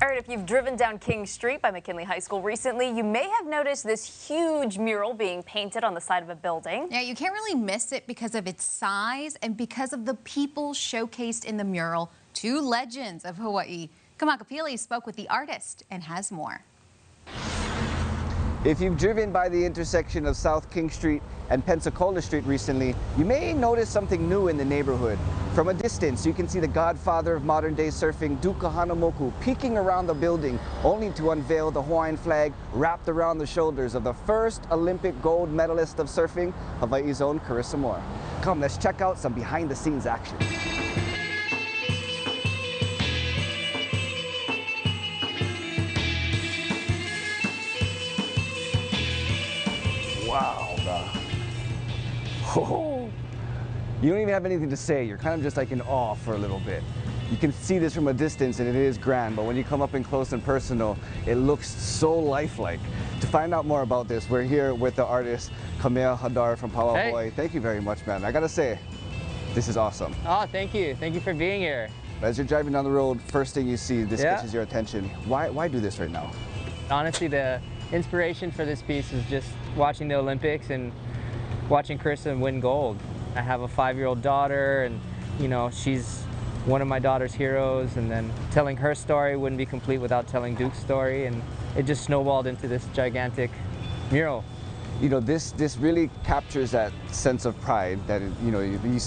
All right, if you've driven down King Street by McKinley High School recently, you may have noticed this huge mural being painted on the side of a building. Yeah, you can't really miss it because of its size and because of the people showcased in the mural, two legends of Hawaii. Kamakapili spoke with the artist and has more. If you've driven by the intersection of South King Street and Pensacola Street recently, you may notice something new in the neighborhood. From a distance, you can see the godfather of modern-day surfing, Duke Kahanamoku, peeking around the building, only to unveil the Hawaiian flag wrapped around the shoulders of the first Olympic gold medalist of surfing, Hawaii's own Carissa Moore. Come, let's check out some behind-the-scenes action. Wow, oh, you don't even have anything to say. You're kind of just like in awe for a little bit. You can see this from a distance and it is grand, but when you come up in close and personal, it looks so lifelike. To find out more about this, we're here with the artist Kamea Hadar from Pow Wow Hawaii. Thank you very much, man. I gotta say, this is awesome. Oh, thank you. Thank you for being here. As you're driving down the road, first thing you see, this catches your attention. Why do this right now? Honestly, the inspiration for this piece is just watching the Olympics and watching Carissa win gold. I have a 5-year-old daughter, and you know, she's one of my daughter's heroes, and then telling her story wouldn't be complete without telling Duke's story, and it just snowballed into this gigantic mural. You know, this really captures that sense of pride that, you know,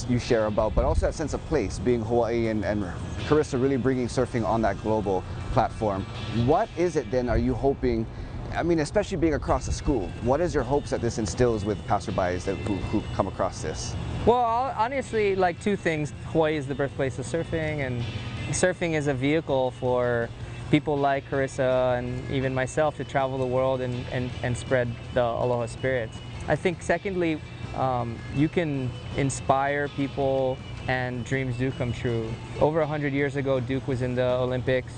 you share about, but also that sense of place, being Hawaii and Carissa really bringing surfing on that global platform. What is it then are you hoping, I mean, especially being across the school, what is your hopes that this instills with passerbys that, who come across this? Well, honestly, like two things. Hawaii is the birthplace of surfing, and surfing is a vehicle for people like Carissa and even myself to travel the world and spread the aloha spirit. I think secondly, you can inspire people and dreams do come true. Over 100 years ago, Duke was in the Olympics,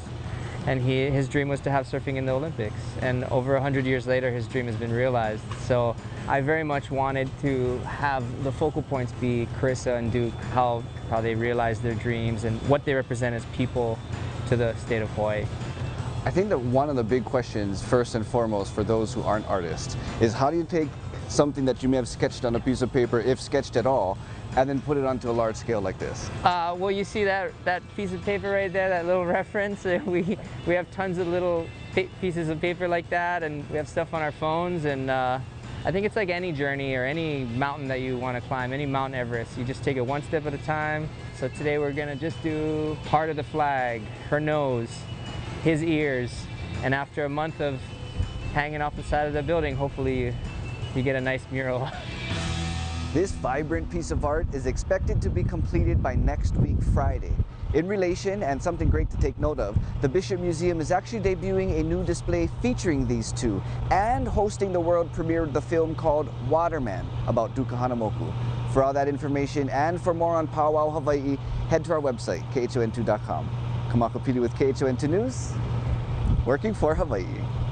and his dream was to have surfing in the Olympics. And over 100 years later, his dream has been realized. So I very much wanted to have the focal points be Carissa and Duke, how they realized their dreams and what they represent as people to the state of Hawaii. I think that one of the big questions, first and foremost, for those who aren't artists, is how do you take something that you may have sketched on a piece of paper, if sketched at all, and then put it onto a large scale like this? Well, you see that piece of paper right there, that little reference? We have tons of little pieces of paper like that, and we have stuff on our phones, and I think it's like any journey or any mountain that you want to climb, any Mount Everest. You just take it one step at a time. So today we're going to just do part of the flag, her nose, his ears, and after a month of hanging off the side of the building, hopefully you get a nice mural. This vibrant piece of art is expected to be completed by next week, Friday. In relation, and something great to take note of, the Bishop Museum is actually debuting a new display featuring these two and hosting the world premiere of the film called Waterman about Duke Kahanamoku. For all that information and for more on Pow Wow Hawaii, head to our website, KHON2.com. Kamakapili with KHON2 News, working for Hawaii.